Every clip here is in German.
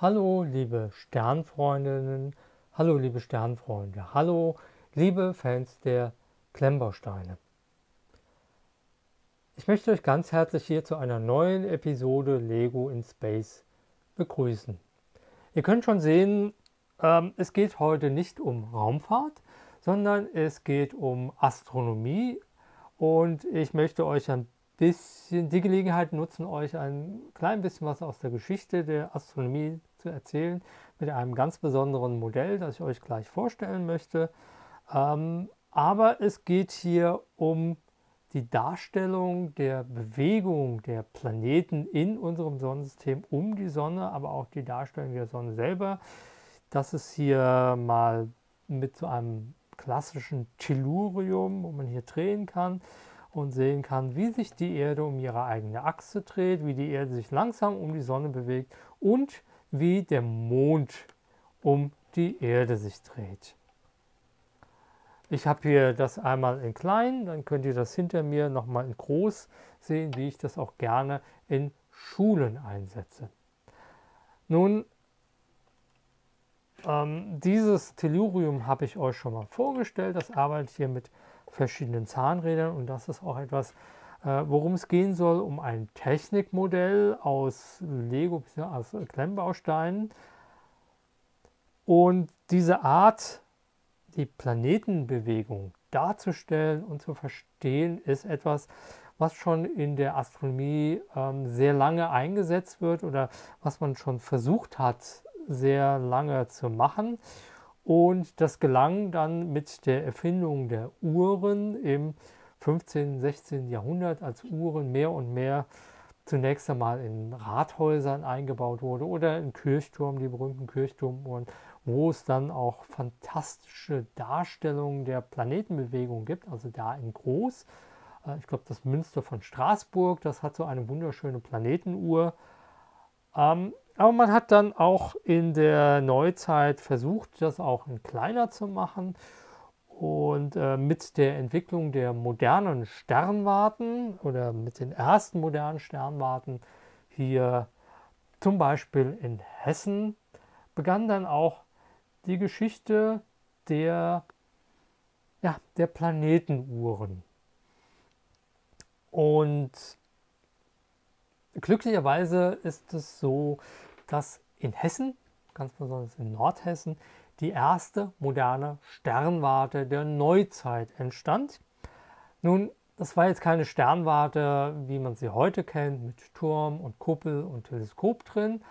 Hallo liebe Sternfreundinnen, hallo liebe Sternfreunde, hallo liebe Fans der Klemmbausteine. Ich möchte euch ganz herzlich hier zu einer neuen Episode Lego in Space begrüßen. Ihr könnt schon sehen, es geht heute nicht um Raumfahrt, sondern es geht um Astronomie und ich möchte euch ein bisschen die Gelegenheit nutzen, euch ein klein bisschen was aus der Geschichte der Astronomie zu erzählen, mit einem ganz besonderen Modell, das ich euch gleich vorstellen möchte. Aber es geht hier um die Darstellung der Bewegung der Planeten in unserem Sonnensystem um die Sonne, aber auch die Darstellung der Sonne selber. Das ist hier mal mit so einem klassischen Tellurium, wo man hier drehen kann und sehen kann, wie sich die Erde um ihre eigene Achse dreht, wie die Erde sich langsam um die Sonne bewegt und wie der Mond um die Erde sich dreht. Ich habe hier das einmal in klein, dann könnt ihr das hinter mir nochmal in groß sehen, wie ich das auch gerne in Schulen einsetze. Nun, dieses Tellurium habe ich euch schon mal vorgestellt, das arbeitet hier mit verschiedenen Zahnrädern und das ist auch etwas, worum es gehen soll, um ein Technikmodell aus Lego, aus Klemmbausteinen. Und diese Art, die Planetenbewegung darzustellen und zu verstehen, ist etwas, was schon in der Astronomie sehr lange eingesetzt wird oder was man schon versucht hat, sehr lange zu machen. Und das gelang dann mit der Erfindung der Uhren im 15., 16. Jahrhundert, als Uhren mehr und mehr zunächst einmal in Rathäusern eingebaut wurde oder in Kirchtürmen, die berühmten Kirchturmuhren, wo es dann auch fantastische Darstellungen der Planetenbewegung gibt, also da in groß. Ich glaube, das Münster von Straßburg, das hat so eine wunderschöne Planetenuhr. Aber man hat dann auch in der Neuzeit versucht, das auch in kleiner zu machen. Und mit der Entwicklung der modernen Sternwarten oder mit den ersten modernen Sternwarten hier zum Beispiel in Hessen begann dann auch die Geschichte der Planetenuhren. Und glücklicherweise ist es so, dass in Hessen, ganz besonders in Nordhessen, die erste moderne Sternwarte der Neuzeit entstand. Nun, das war jetzt keine Sternwarte, wie man sie heute kennt, mit Turm und Kuppel und Teleskop drin.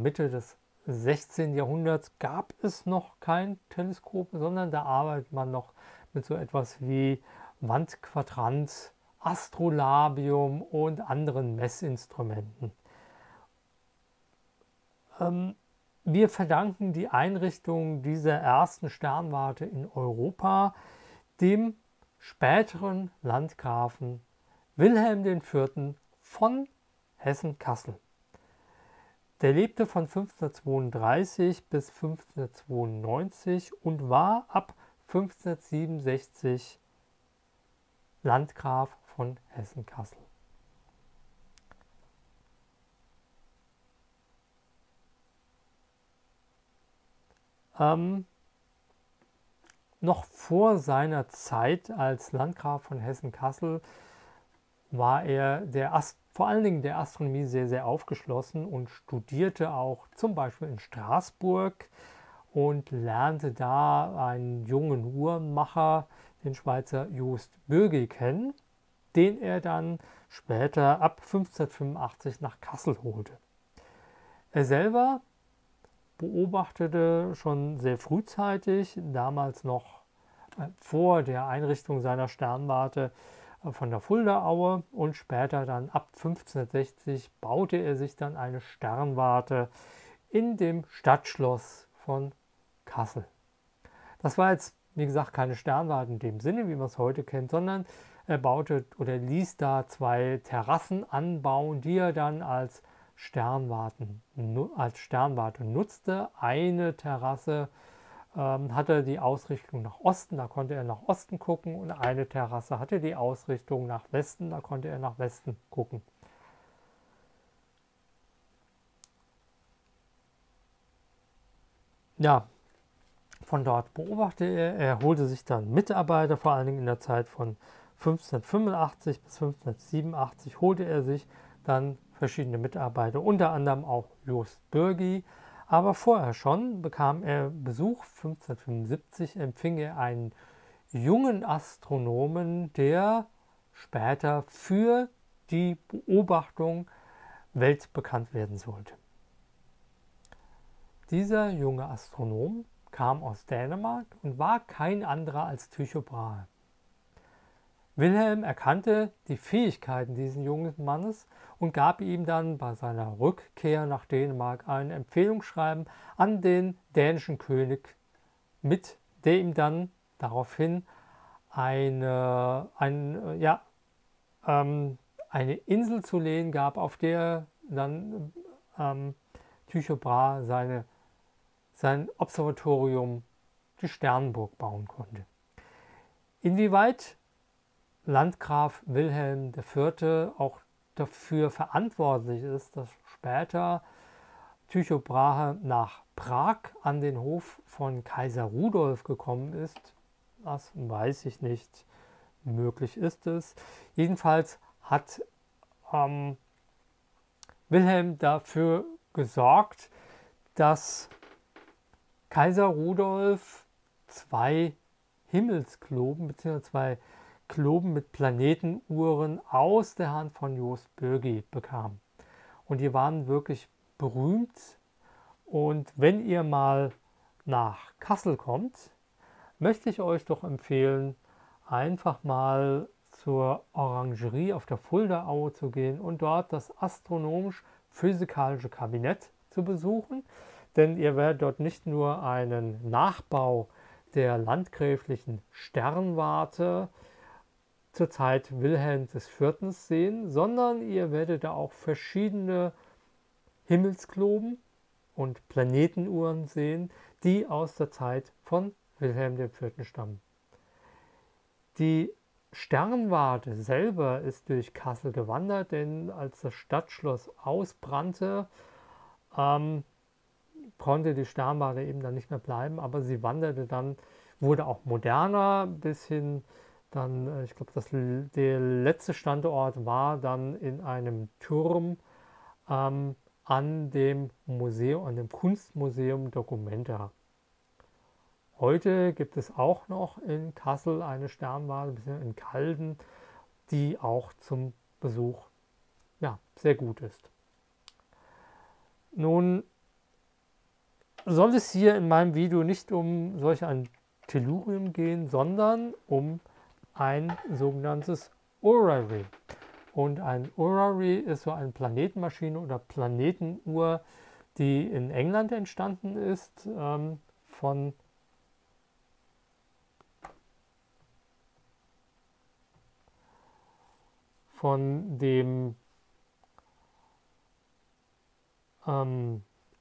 Mitte des 16. Jahrhunderts gab es noch kein Teleskop, sondern da arbeitet man noch mit so etwas wie Wandquadrant, Astrolabium und anderen Messinstrumenten. Wir verdanken die Einrichtung dieser ersten Sternwarte in Europa dem späteren Landgrafen Wilhelm IV. von Hessen-Kassel. Der lebte von 1532 bis 1592 und war ab 1567 Landgraf von Hessen-Kassel. Noch vor seiner Zeit als Landgraf von Hessen-Kassel war er vor allen Dingen der Astronomie sehr, sehr aufgeschlossen und studierte auch zum Beispiel in Straßburg und lernte da einen jungen Uhrenmacher, den Schweizer Joost Bürgi, kennen, den er dann später ab 1585 nach Kassel holte. Er selber beobachtete schon sehr frühzeitig, damals noch vor der Einrichtung seiner Sternwarte von der Fuldaaue, und später dann ab 1560 baute er sich dann eine Sternwarte in dem Stadtschloss von Kassel. Das war jetzt, wie gesagt, keine Sternwarte in dem Sinne, wie man es heute kennt, sondern er baute oder ließ da zwei Terrassen anbauen, die er dann als Sternwarte nutzte. Eine Terrasse hatte die Ausrichtung nach Osten, da konnte er nach Osten gucken, und eine Terrasse hatte die Ausrichtung nach Westen, da konnte er nach Westen gucken. Ja, von dort beobachtete er, er holte sich dann Mitarbeiter, vor allen Dingen in der Zeit von 1585 bis 1587 holte er sich dann verschiedene Mitarbeiter, unter anderem auch Joost Bürgi. Aber vorher schon bekam er Besuch. 1575 empfing er einen jungen Astronomen, der später für die Beobachtung weltbekannt werden sollte. Dieser junge Astronom kam aus Dänemark und war kein anderer als Tycho Brahe. Wilhelm erkannte die Fähigkeiten dieses jungen Mannes und gab ihm dann bei seiner Rückkehr nach Dänemark ein Empfehlungsschreiben an den dänischen König mit, der ihm dann daraufhin eine Insel zu lehen gab, auf der dann Tycho Brahe sein Observatorium, die Sternburg, bauen konnte. Inwieweit Landgraf Wilhelm IV. Auch dafür verantwortlich ist, dass später Tycho Brahe nach Prag an den Hof von Kaiser Rudolf gekommen ist, das weiß ich nicht. Möglich ist es. Jedenfalls hat Wilhelm dafür gesorgt, dass Kaiser Rudolf zwei Himmelskloben bzw. zwei Globen mit Planetenuhren aus der Hand von Joost Bürgi bekam. Und die waren wirklich berühmt. Und wenn ihr mal nach Kassel kommt, möchte ich euch doch empfehlen, einfach mal zur Orangerie auf der Fuldaaue zu gehen und dort das astronomisch-physikalische Kabinett zu besuchen. Denn ihr werdet dort nicht nur einen Nachbau der landgräflichen Sternwarte zur Zeit Wilhelms IV. Sehen, sondern ihr werdet da auch verschiedene Himmelskloben und Planetenuhren sehen, die aus der Zeit von Wilhelm IV. Stammen. Die Sternwarte selber ist durch Kassel gewandert, denn als das Stadtschloss ausbrannte, konnte die Sternwarte eben dann nicht mehr bleiben, aber sie wanderte dann, wurde auch moderner bis hin. Dann, ich glaube, der letzte Standort war dann in einem Turm an dem Kunstmuseum Documenta. Heute gibt es auch noch in Kassel eine Sternwarte, ein bisschen in Calden, die auch zum Besuch sehr gut ist. Nun soll es hier in meinem Video nicht um solch ein Tellurium gehen, sondern um ein sogenanntes Orrery. Und ein Orrery ist so eine Planetenmaschine oder Planetenuhr, die in England entstanden ist, von dem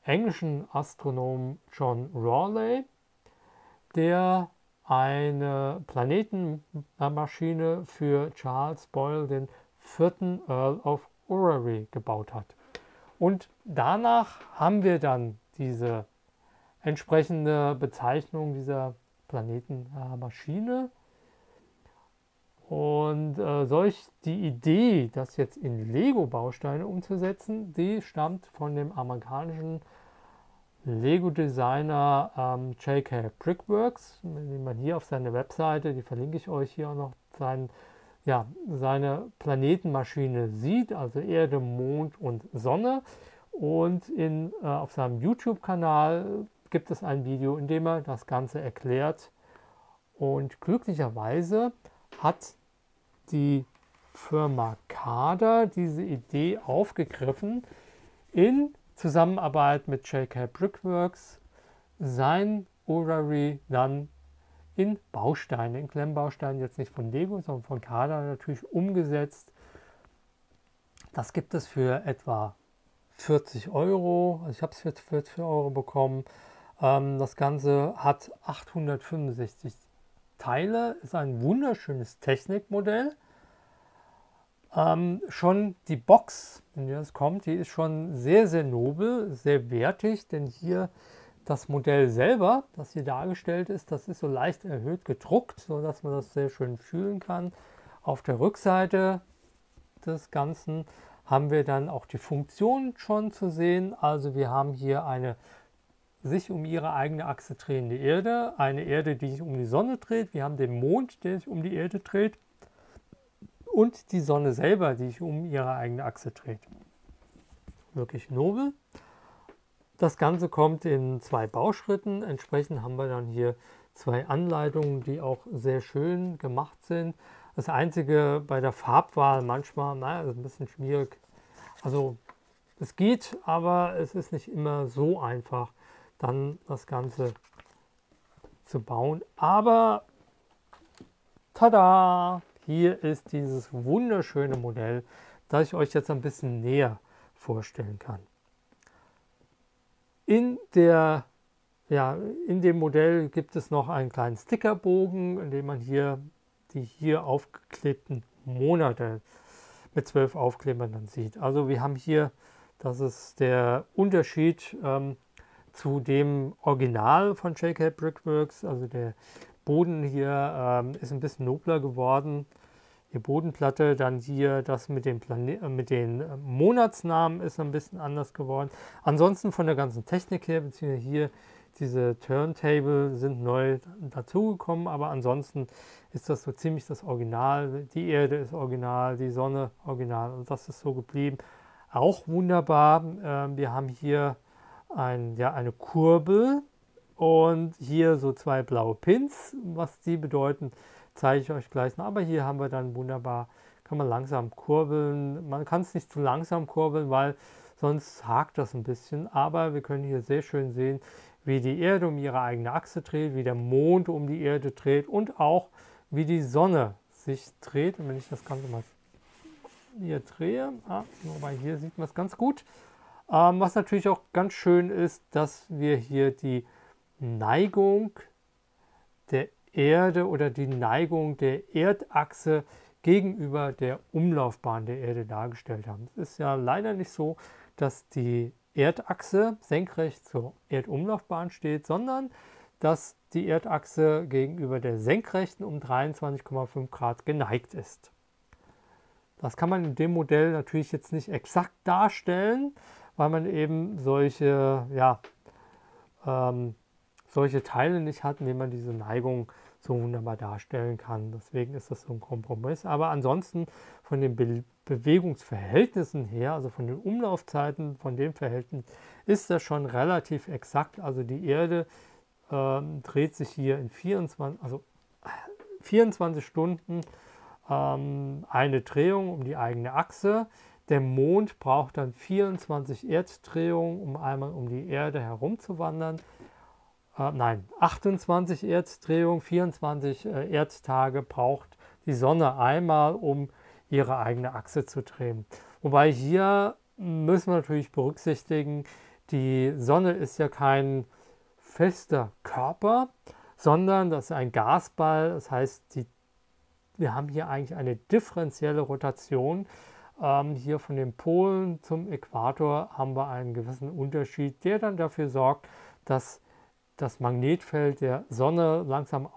englischen Astronomen John Rayleigh, der eine Planetenmaschine für Charles Boyle, den 4. Earl of Orrery, gebaut hat. Und danach haben wir dann diese entsprechende Bezeichnung dieser Planetenmaschine. Und die Idee, das jetzt in Lego-Bausteine umzusetzen, die stammt von dem amerikanischen Lego-Designer J.K. Brickworks, den man hier auf seiner Webseite, die verlinke ich euch hier auch noch, seine Planetenmaschine sieht, also Erde, Mond und Sonne. Und auf seinem YouTube-Kanal gibt es ein Video, in dem er das Ganze erklärt. Und glücklicherweise hat die Firma Kada diese Idee aufgegriffen, in Zusammenarbeit mit J.K. Brickworks sein Orrery dann in Bausteine, in Klemmbausteinen, jetzt nicht von Lego, sondern von Kada natürlich umgesetzt. Das gibt es für etwa 40 €, also ich habe es für 40 € bekommen. Das Ganze hat 865 Teile, ist ein wunderschönes Technikmodell. Schon die Box, in der es kommt, die ist schon sehr, sehr nobel, sehr wertig, denn hier das Modell selber, das hier dargestellt ist, das ist so leicht erhöht gedruckt, sodass man das sehr schön fühlen kann. Auf der Rückseite des Ganzen haben wir dann auch die Funktion schon zu sehen. Also wir haben hier eine sich um ihre eigene Achse drehende Erde, eine Erde, die sich um die Sonne dreht. Wir haben den Mond, der sich um die Erde dreht und die Sonne selber, die sich um ihre eigene Achse dreht. Wirklich nobel. Das Ganze kommt in 2 Bauschritten. Entsprechend haben wir dann hier 2 Anleitungen, die auch sehr schön gemacht sind. Das Einzige bei der Farbwahl manchmal, naja, ist ein bisschen schwierig. Also es geht, aber es ist nicht immer so einfach, dann das Ganze zu bauen. Aber tada! Hier ist dieses wunderschöne Modell, das ich euch jetzt ein bisschen näher vorstellen kann. In dem Modell gibt es noch einen kleinen Stickerbogen, in dem man hier die hier aufgeklebten Monate mit 12 Aufklebern dann sieht. Also wir haben hier, das ist der Unterschied zu dem Original von J.K. Brickworks. Also der Boden hier ist ein bisschen nobler geworden. Die Bodenplatte, dann hier das mit den Monatsnamen ist ein bisschen anders geworden. Ansonsten von der ganzen Technik her, beziehungsweise hier diese Turntable sind neu dazugekommen, aber ansonsten ist das so ziemlich das Original. Die Erde ist original, die Sonne original, und das ist so geblieben. Auch wunderbar. Wir haben hier eine Kurbel und hier so 2 blaue Pins. Was die bedeuten, zeige ich euch gleich noch. Aber hier haben wir dann wunderbar, kann man langsam kurbeln. Man kann es nicht zu langsam kurbeln, weil sonst hakt das ein bisschen. Aber wir können hier sehr schön sehen, wie die Erde um ihre eigene Achse dreht, wie der Mond um die Erde dreht und auch wie die Sonne sich dreht. Und wenn ich das Ganze mal hier drehe, wobei hier sieht man es ganz gut. Was natürlich auch ganz schön ist, dass wir hier die Neigung der Erde oder die Neigung der Erdachse gegenüber der Umlaufbahn der Erde dargestellt haben. Es ist ja leider nicht so, dass die Erdachse senkrecht zur Erdumlaufbahn steht, sondern dass die Erdachse gegenüber der senkrechten um 23,5 Grad geneigt ist. Das kann man in dem Modell natürlich jetzt nicht exakt darstellen, weil man eben solche, solche Teile nicht hat, indem man diese Neigung so wunderbar darstellen kann. Deswegen ist das so ein Kompromiss. Aber ansonsten von den Bewegungsverhältnissen her, also von den Umlaufzeiten, von dem Verhältnis, ist das schon relativ exakt. Also die Erde dreht sich hier in 24 Stunden eine Drehung um die eigene Achse. Der Mond braucht dann 24 Erddrehungen, um einmal um die Erde herumzuwandern. 28 Erddrehungen, 24 Erdtage braucht die Sonne einmal, um ihre eigene Achse zu drehen. Wobei hier müssen wir natürlich berücksichtigen, die Sonne ist ja kein fester Körper, sondern das ist ein Gasball. Das heißt, wir haben hier eigentlich eine differenzielle Rotation. Hier von den Polen zum Äquator haben wir einen gewissen Unterschied, der dann dafür sorgt, dass das Magnetfeld der Sonne langsam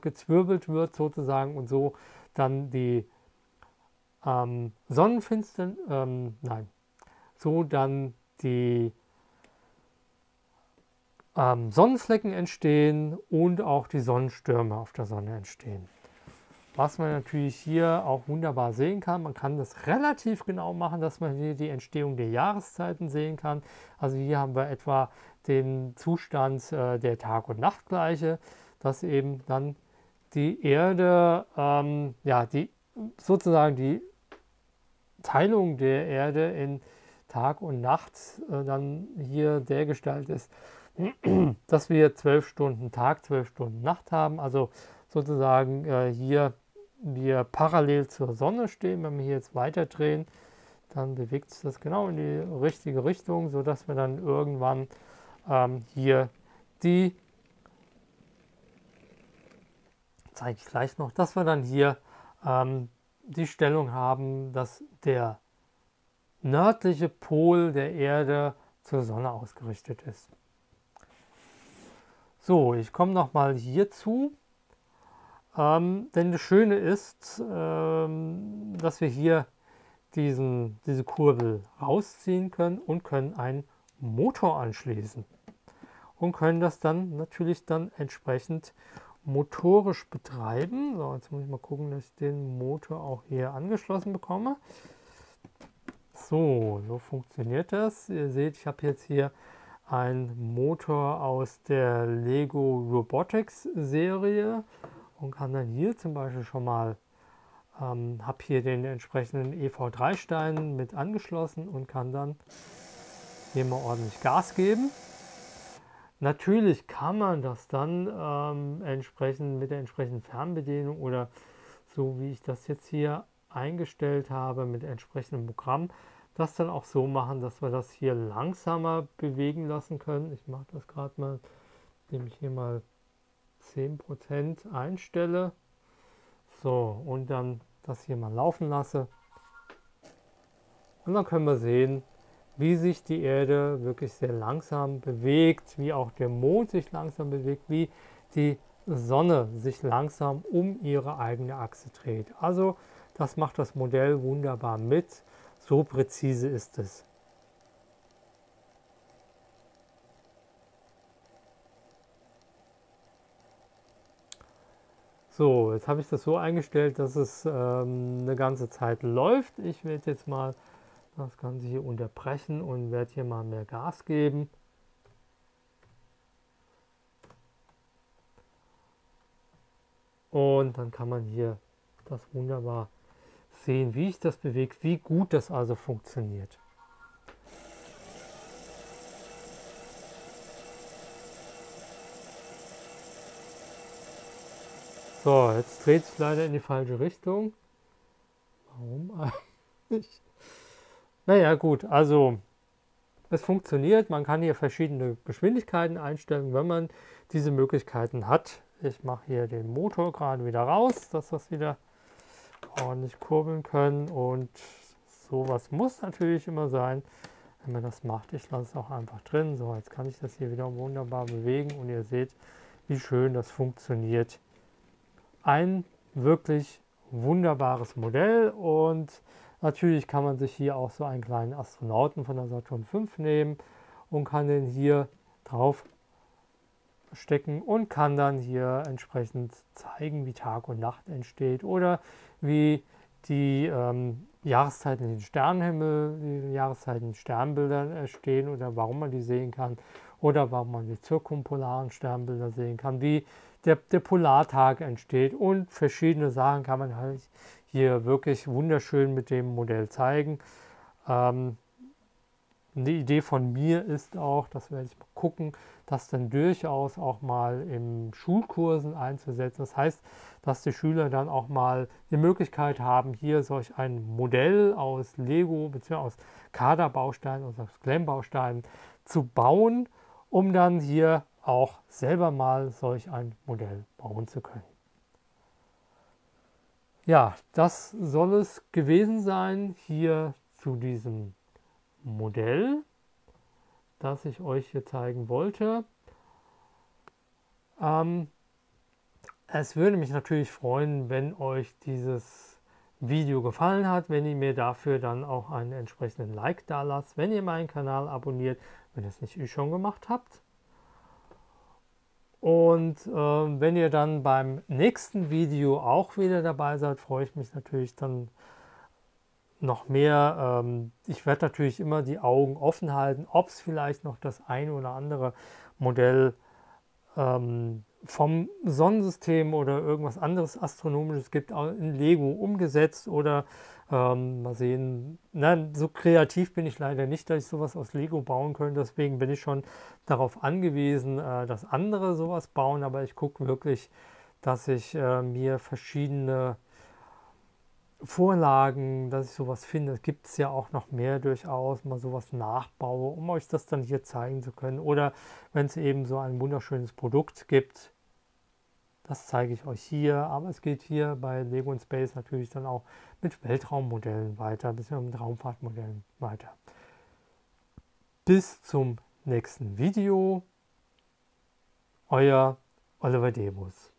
gezwirbelt wird sozusagen, und so dann die Sonnenflecken entstehen und auch die Sonnenstürme auf der Sonne entstehen. Was man natürlich hier auch wunderbar sehen kann, man kann das relativ genau machen, dass man hier die Entstehung der Jahreszeiten sehen kann. Also hier haben wir etwa den Zustand der Tag- und Nachtgleiche, dass eben dann die Erde, sozusagen die Teilung der Erde in Tag und Nacht dann hier dergestalt ist, dass wir 12 Stunden Tag, 12 Stunden Nacht haben. Also sozusagen hier wir parallel zur Sonne stehen. Wenn wir hier jetzt weiter drehen, dann bewegt sich das genau in die richtige Richtung, sodass wir dann irgendwann hier die, zeige ich gleich noch, dass wir dann hier die Stellung haben, dass der nördliche Pol der Erde zur Sonne ausgerichtet ist. So, ich komme nochmal hierzu. Denn das Schöne ist, dass wir hier diese Kurbel rausziehen können und können einen Motor anschließen und können das dann natürlich dann entsprechend motorisch betreiben. So, jetzt muss ich mal gucken, dass ich den Motor auch hier angeschlossen bekomme. So, so funktioniert das. Ihr seht, ich habe jetzt hier einen Motor aus der LEGO Robotics Serie und kann dann hier zum Beispiel schon mal, habe hier den entsprechenden EV3-Stein mit angeschlossen und kann dann hier mal ordentlich Gas geben. Natürlich kann man das dann entsprechend mit der entsprechenden Fernbedienung oder so, wie ich das jetzt hier eingestellt habe, mit entsprechendem Programm, das dann auch so machen, dass wir das hier langsamer bewegen lassen können. Ich mache das gerade mal, indem ich hier mal 10% einstelle, so, und dann das hier mal laufen lasse, und dann können wir sehen, wie sich die Erde wirklich sehr langsam bewegt, wie auch der Mond sich langsam bewegt, wie die Sonne sich langsam um ihre eigene Achse dreht. Also das macht das Modell wunderbar mit, so präzise ist es. So, jetzt habe ich das so eingestellt, dass es eine ganze Zeit läuft. Ich werde jetzt mal das Ganze hier unterbrechen und werde hier mal mehr Gas geben. Und dann kann man hier das wunderbar sehen, wie sich das bewegt, wie gut das also funktioniert. So, jetzt dreht es leider in die falsche Richtung. Warum eigentlich? Naja, gut, also es funktioniert. Man kann hier verschiedene Geschwindigkeiten einstellen, wenn man diese Möglichkeiten hat. Ich mache hier den Motor gerade wieder raus, dass wir es wieder ordentlich kurbeln können. Und sowas muss natürlich immer sein, wenn man das macht. Ich lasse es auch einfach drin. So, jetzt kann ich das hier wieder wunderbar bewegen und ihr seht, wie schön das funktioniert. Ein wirklich wunderbares Modell, und natürlich kann man sich hier auch so einen kleinen Astronauten von der Saturn V nehmen und kann den hier drauf stecken und kann dann hier entsprechend zeigen, wie Tag und Nacht entsteht oder wie die Jahreszeiten in den Sternenhimmel, die Jahreszeiten in Sternbildern entstehen oder warum man die sehen kann oder warum man die zirkumpolaren Sternbilder sehen kann, wie der Polartag entsteht, und verschiedene Sachen kann man halt hier wirklich wunderschön mit dem Modell zeigen. Eine Idee von mir ist auch, das werde ich mal gucken, das dann durchaus auch mal in Schulkursen einzusetzen. Das heißt, dass die Schüler dann auch mal die Möglichkeit haben, hier solch ein Modell aus Lego bzw. aus Kada-Bausteinen oder aus Klemmbausteinen zu bauen, um dann hier auch selber mal solch ein Modell bauen zu können. Ja, das soll es gewesen sein hier zu diesem Modell, das ich euch hier zeigen wollte. Es würde mich natürlich freuen, wenn euch dieses Video gefallen hat, wenn ihr mir dafür dann auch einen entsprechenden Like da lasst, wenn ihr meinen Kanal abonniert, wenn ihr es nicht schon gemacht habt. Und wenn ihr dann beim nächsten Video auch wieder dabei seid, freue ich mich natürlich dann noch mehr. Ich werde natürlich immer die Augen offen halten, ob es vielleicht noch das ein oder andere Modell vom Sonnensystem oder irgendwas anderes Astronomisches gibt, auch in Lego umgesetzt oder mal sehen. Nein, so kreativ bin ich leider nicht, dass ich sowas aus Lego bauen könnte. Deswegen bin ich schon darauf angewiesen, dass andere sowas bauen. Aber ich gucke wirklich, dass ich mir verschiedene Vorlagen, dass ich sowas finde. Es gibt es ja auch noch mehr durchaus, mal sowas nachbaue, um euch das dann hier zeigen zu können. Oder wenn es eben so ein wunderschönes Produkt gibt, das zeige ich euch hier. Aber es geht hier bei Lego in Space natürlich dann auch mit Weltraummodellen weiter, ein bisschen mit Raumfahrtmodellen weiter. Bis zum nächsten Video. Euer Oliver Debus.